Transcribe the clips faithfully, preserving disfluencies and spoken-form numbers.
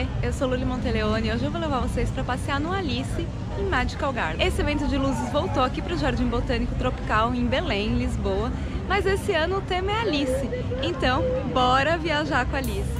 Oiê, eu sou Lully Monteleone e hoje eu vou levar vocês para passear no Alice em Magical Garden. Esse evento de luzes voltou aqui para o Jardim Botânico Tropical em Belém, Lisboa, mas esse ano o tema é Alice, então bora viajar com a Alice!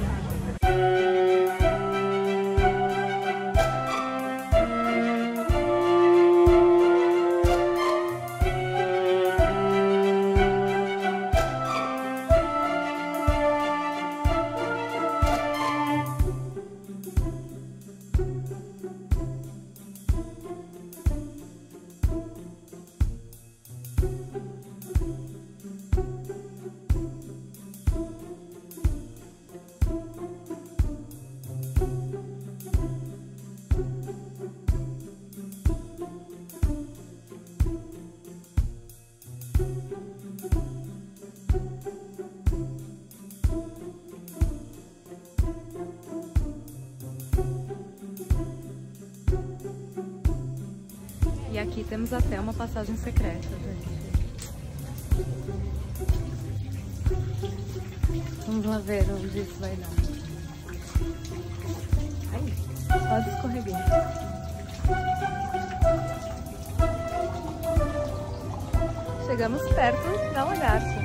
E aqui temos até uma passagem secreta, gente. Vamos lá ver onde isso vai dar. Aí, quase escorreguei. Chegamos perto da lagarta.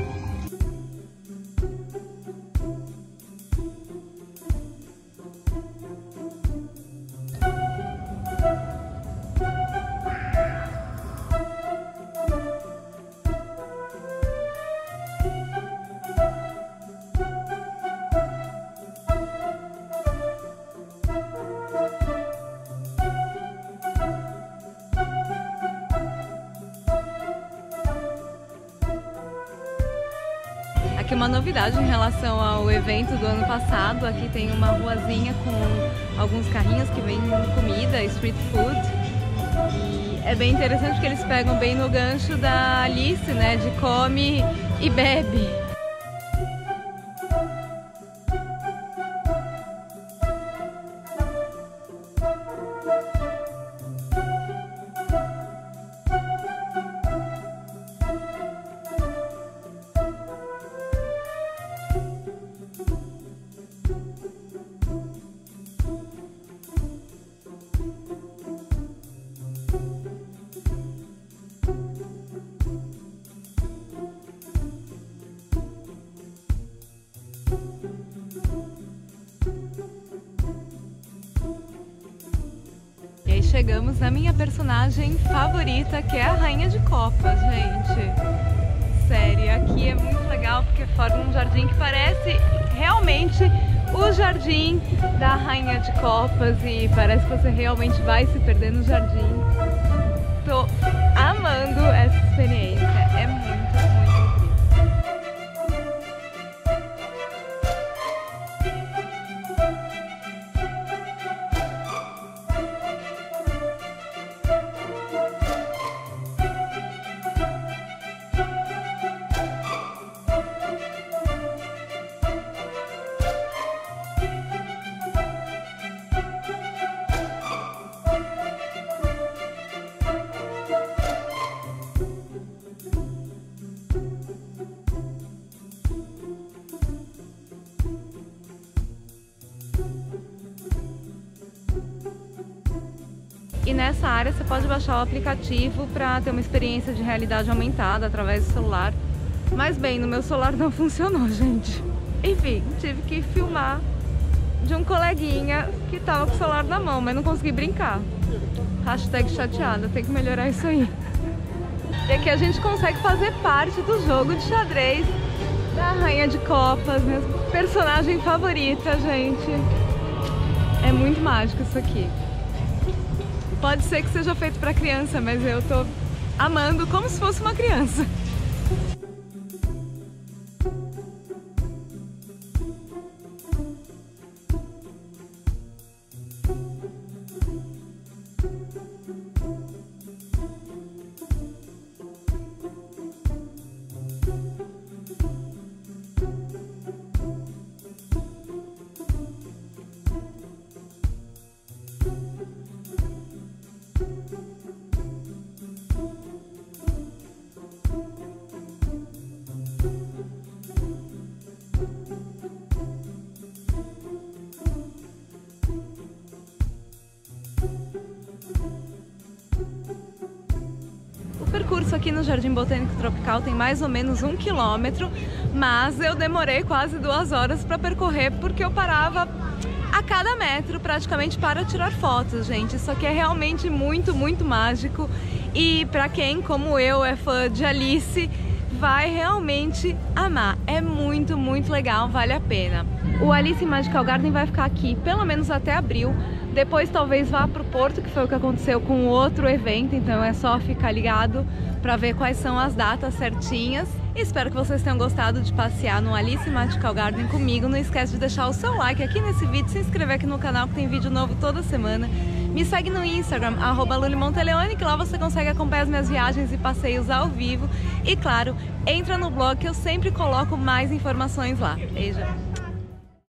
Aqui uma novidade em relação ao evento do ano passado, aqui tem uma ruazinha com alguns carrinhos que vendem comida, street food, e é bem interessante que eles pegam bem no gancho da Alice, né, de come e bebe. Chegamos na minha personagem favorita, que é a Rainha de Copas, gente. Sério, aqui é muito legal porque forma um jardim que parece realmente o jardim da Rainha de Copas e parece que você realmente vai se perder no jardim. Tô amando essa experiência, é muito E nessa área você pode baixar o aplicativo para ter uma experiência de realidade aumentada através do celular. Mas bem, no meu celular não funcionou, gente. Enfim, tive que filmar de um coleguinha que tava com o celular na mão, mas não consegui brincar. Hashtag chateada, tem que melhorar isso aí. E aqui a gente consegue fazer parte do jogo de xadrez da Rainha de Copas, minha personagem favorita, gente. É muito mágico isso aqui. Pode ser que seja feito para criança, mas eu tô amando como se fosse uma criança. Thank you. aqui no Jardim Botânico Tropical tem mais ou menos um quilômetro, mas eu demorei quase duas horas para percorrer porque eu parava a cada metro praticamente para tirar fotos, gente. Isso aqui é realmente muito, muito mágico e para quem, como eu, é fã de Alice, vai realmente amar. É muito, muito legal, vale a pena. O Alice em Magical Garden vai ficar aqui pelo menos até abril. Depois talvez vá para o Porto, que foi o que aconteceu com outro evento, então é só ficar ligado para ver quais são as datas certinhas. Espero que vocês tenham gostado de passear no Alice em Magical Garden comigo. Não esquece de deixar o seu like aqui nesse vídeo, se inscrever aqui no canal que tem vídeo novo toda semana. Me segue no Instagram, arroba lully monteleone, que lá você consegue acompanhar as minhas viagens e passeios ao vivo. E claro, entra no blog que eu sempre coloco mais informações lá. Beijo!